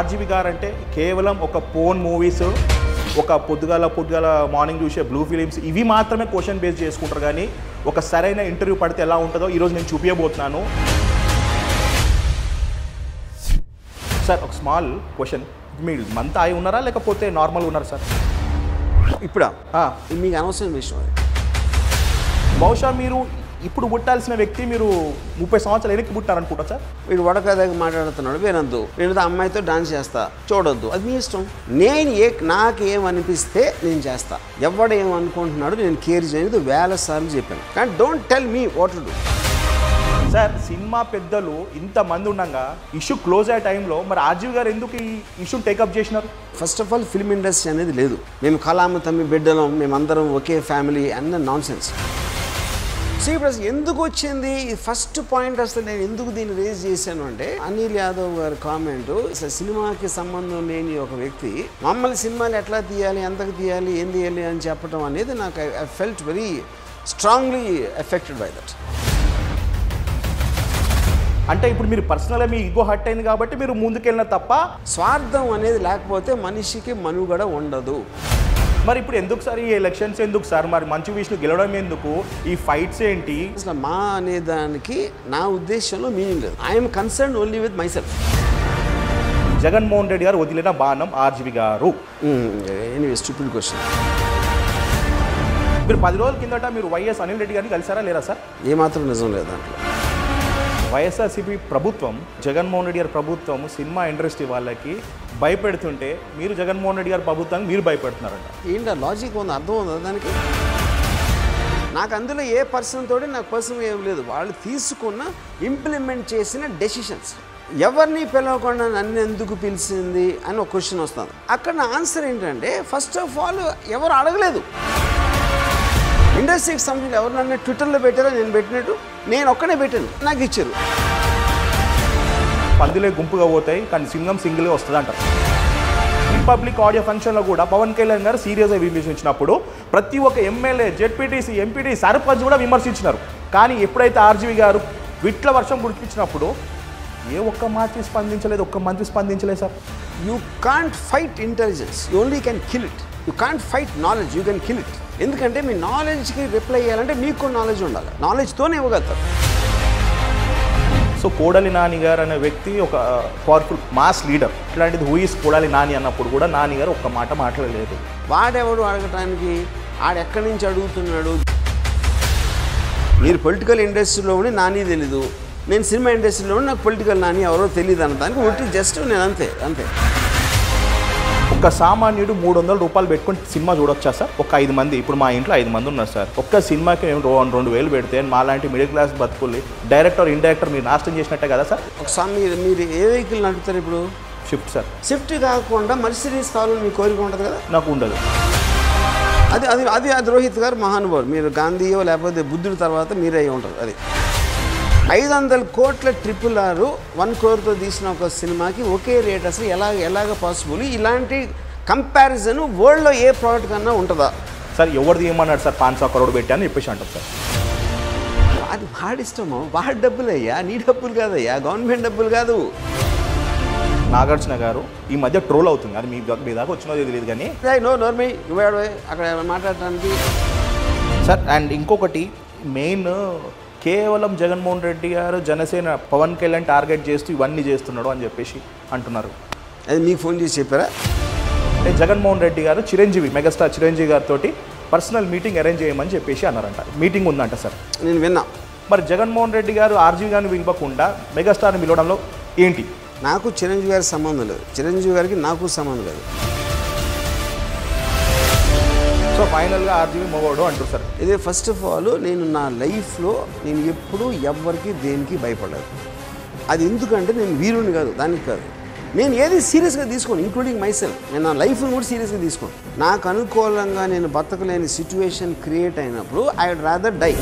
RGV గారు అంటే కేవలం ఒక పోన్ మూవీస్ ఒక పొద్దుగాల మార్నింగ్ చూసే బ్లూ ఫిలిమ్స్ ఇవి మాత్రమే క్వశ్చన్ బేస్ చేసుకుంటారు కానీ ఒక సరైన ఇంటర్వ్యూ పడితే ఎలా ఉంటుందో ఈరోజు నేను చూపించబోతున్నాను. సార్ ఒక స్మాల్ క్వశ్చన్, మీరు మంత అయి ఉన్నారా లేకపోతే నార్మల్గా ఉన్నారా సార్? ఇప్పుడా మీకు అనవసరం విషయం. బహుశా మీరు ఇప్పుడు పుట్టాల్సిన వ్యక్తి మీరు 30 సంవత్సరాలు వెనక్కి పుట్టారనుకుంటా సార్. వీడు వడకదాకి మాట్లాడుతున్నాడు, వినద్దు, నేను అమ్మాయితో డాన్స్ చేస్తా, చూడొద్దు, అది మీ ఇష్టం. నేను నాకేమనిపిస్తే నేను చేస్తా. ఎవడేమనుకుంటున్నాడు నేను కేర్ చేయలేదు, 1000 సార్లు చెప్పాను. కానీ don't tell me what to do. Sir cinema పెద్దలు ఇంతమంది ఉండగా ఇష్యూ క్లోజ్ అయ్యే టైంలో మరి ఆర్జీవి గారు ఎందుకు ఈ ఇష్యూ టేకప్ చేసినారు? First of all film industry అనేది లేదు. మేము కలామ తమ్మి బిడ్డలం, మేమందరం ఒకే ఫ్యామిలీ అన్న నాన్ సెన్స్. సో ఇప్పుడు అసలు ఎందుకు వచ్చింది ఫస్ట్ పాయింట్, అసలు నేను ఎందుకు దీన్ని రేజ్ చేశాను అంటే అనిల్ యాదవ్ గారి కామెంటు, అసలు సినిమాకి సంబంధం లేని ఒక వ్యక్తి మమ్మల్ని సినిమాలు ఎట్లా తీయాలి, ఎంతకు తీయాలి, ఏం తీయాలి అని చెప్పడం అనేది నాకు I felt very strongly affected by that. అంటే ఇప్పుడు మీరు పర్సనల్గా మీ ఈగో హర్ట్ అయింది కాబట్టి మీరు ముందుకెళ్ళిన తప్ప స్వార్థం అనేది లేకపోతే మనిషికి మనుగడ ఉండదు. మరి ఇప్పుడు ఎందుకు సార్ ఈ ఎలక్షన్స్, ఎందుకు సార్ మరి మంచి విషయం గెలవడం, ఎందుకు ఈ ఫైట్స్ ఏంటి? అసలు మా అనే దానికి నా ఉద్దేశంలో మీనింగ్ లేదు. I'm concern only with my self. Jaganmohan Reddy గారు వదిలిన బాణం ఆర్జీవి గారు. Anyway stupid question. మీరు 10 రోజుల కిందట మీరు వైఎస్ అనిల్ రెడ్డి గారిని కలిసారా లేదా సార్? ఏమాత్రం నిజం లేదు దాంట్లో. వైఎస్ఆర్సీపీ ప్రభుత్వం, జగన్మోహన్ రెడ్డి గారి ప్రభుత్వం సినిమా ఇండస్ట్రీ వాళ్ళకి భయపెడుతుంటే మీరు జగన్మోహన్ రెడ్డి గారి ప్రభుత్వానికి మీరు భయపెడుతున్నారంట. ఏంటో లాజిక్ ఉంది, అర్థం ఉందా దానికి? నాకు అందులో ఏ పర్సన్ తోటి నాకు పర్సనల్ ఏం లేదు. వాళ్ళు తీసుకున్న ఇంప్లిమెంట్ చేసిన డెసిషన్స్. ఎవరిని పిలవకుండా నన్ను ఎందుకు పిలిచింది అని ఒక క్వశ్చన్ వస్తుంది. అక్కడ నా ఆన్సర్ ఏంటంటే ఫస్ట్ ఆఫ్ ఆల్ ఎవరు అడగలేదు. ఇండస్ట్రీకి సంబంధించి ఎవరు నన్ను ట్విట్టర్లో పెట్టారో నేను పెట్టినట్టు నేను ఒక్కడే పెట్టాను, నాకు ఇచ్చారు. పందులే గుంపుగా పోతాయి కానీ సింగం సింగిల్గా వస్తుంది అంటారు. రిపబ్లిక్ ఆడియో ఫంక్షన్లో కూడా పవన్ కళ్యాణ్ గారు సీరియస్గా విమర్శించినప్పుడు ప్రతి ఒక్క ఎమ్మెల్యే, జెడ్పీటీసీ, ఎంపీటీ, సర్పంచ్ కూడా విమర్శించినారు. కానీ ఎప్పుడైతే ఆర్జీవి గారు విట్ల వర్షం గుర్తించినప్పుడు ఏ ఒక్క మంత్రి స్పందించలేదు, ఒక్క మంత్రి స్పందించలేదు sir. You can't fight intelligence, you only can kill it. You can't fight knowledge, you can kill it. ఎందుకంటే మీ నాలెడ్జ్కి రిప్లై చేయాలంటే మీకు నాలెడ్జ్ ఉండాలి, నాలెడ్జ్తోనే ఇవ్వగలుగుతారు. సో కోడలి నాని గారు అనే వ్యక్తి ఒక పవర్ఫుల్ మాస్ లీడర్, ఇట్లాంటిది హూ ఈస్ కోడలి నాని అన్నప్పుడు కూడా నాని గారు ఒక్క మాట మాట్లాడలేదు. వాడెవడు అడగటానికి, ఆడెక్కడి నుంచి అడుగుతున్నాడు? మీరు పొలిటికల్ ఇండస్ట్రీలో ఉండి నాని తెలీదు, నేను సినిమా ఇండస్ట్రీలో ఉండి నాకు పొలిటికల్ నాని ఎవరో తెలియదు అన్నదానికి ఒకటి జస్ట్ నేను అంతే. ఒక సామాన్యుడు 300 రూపాయలు పెట్టుకుని సినిమా చూడొచ్చా సార్? ఒక 5 మంది, ఇప్పుడు మా ఇంట్లో 5 మంది ఉన్నారు సార్. ఒక్క సినిమాకి మేము 2000 పెడితే మాలాంటి మిడిల్ క్లాస్ బతుకుల్ని డైరెక్టర్, ఇన్ డైరెక్టర్ మీరు నాశనం చేసినట్టే కదా సార్. ఒకసారి మీరు ఏ వెహికల్ నడుపుతారు? ఇప్పుడు షిఫ్ట్ సార్. షిఫ్ట్ కాకుండా మర్సిడీస్ కావాలని మీకు కోరిక ఉంటుంది కదా? నాకు ఉండదు. అది అది అది అది రోహిత్ గారు మహానుభావుడు. మీరు గాంధీయో లేకపోతే బుద్ధుడి తర్వాత మీరే అయ్యి ఉంటారు. అది 500 కోట్ల ట్రిపుల్ R 1 crore తీసిన ఒక సినిమాకి ఒకే రేట్ అసలు ఎలాగ పాసిబుల్? ఇలాంటి కంపారిజన్ వరల్డ్లో ఏ ప్రోడక్ట్ కన్నా ఉంటుందా సార్? ఎవరిది ఏమన్నాడు సార్? 500 crore పెట్టా అని చెప్పేసి అంటారు సార్. అది వాడిష్టము, వాడి డబ్బులు అయ్యా, నీ డబ్బులు కాదయ్యా, గవర్నమెంట్ డబ్బులు కాదు. నాగార్జున గారు ఈ మధ్య ట్రోల్ అవుతుంది, అది మీ దాకా వచ్చినది తెలియదు కానీ నో నోర్మి అక్కడ మాట్లాడటానికి సార్. అండ్ ఇంకొకటి మెయిన్, కేవలం జగన్మోహన్ రెడ్డి గారు జనసేన, పవన్ కళ్యాణ్ టార్గెట్ చేస్తూ ఇవన్నీ చేస్తున్నాడు అని చెప్పేసి అంటున్నారు. అది మీకు ఫోన్ చేసి చెప్పారా? అంటే జగన్మోహన్ రెడ్డి గారు చిరంజీవి, మెగాస్టార్ చిరంజీవి గారితో పర్సనల్ మీటింగ్ అరేంజ్ చేయమని చెప్పేసి అన్నారంట. మీటింగ్ ఉందంట సార్, నేను విన్నా. మరి జగన్మోహన్ రెడ్డి గారు ఆర్జీవి గారిని పిలవకుండా మెగాస్టార్ని పిలవడంలో ఏంటి? నాకు చిరంజీవి గారికి సంబంధం లేదు, చిరంజీవి గారికి నాకు సంబంధం లేదు. సో ఫైనల్గా ఆర్జీవి మగవాడు అంటారు సార్. ఇదే ఫస్ట్ ఆఫ్ ఆల్ నేను నా లైఫ్లో నేను ఎప్పుడూ ఎవరికి దేనికి భయపడలేదు. అది ఎందుకంటే నేను వీరుని కాదు, దానికి కాదు. నేను ఏది సీరియస్గా తీసుకోను, ఇంక్లూడింగ్ మైసెల్ఫ్. నేను నా లైఫ్ని కూడా సీరియస్గా తీసుకోను. నాకు అనుకూలంగా నేను బతకలేని సిచ్యువేషన్ క్రియేట్ అయినప్పుడు ఐ వుడ్ రాదర్ డై.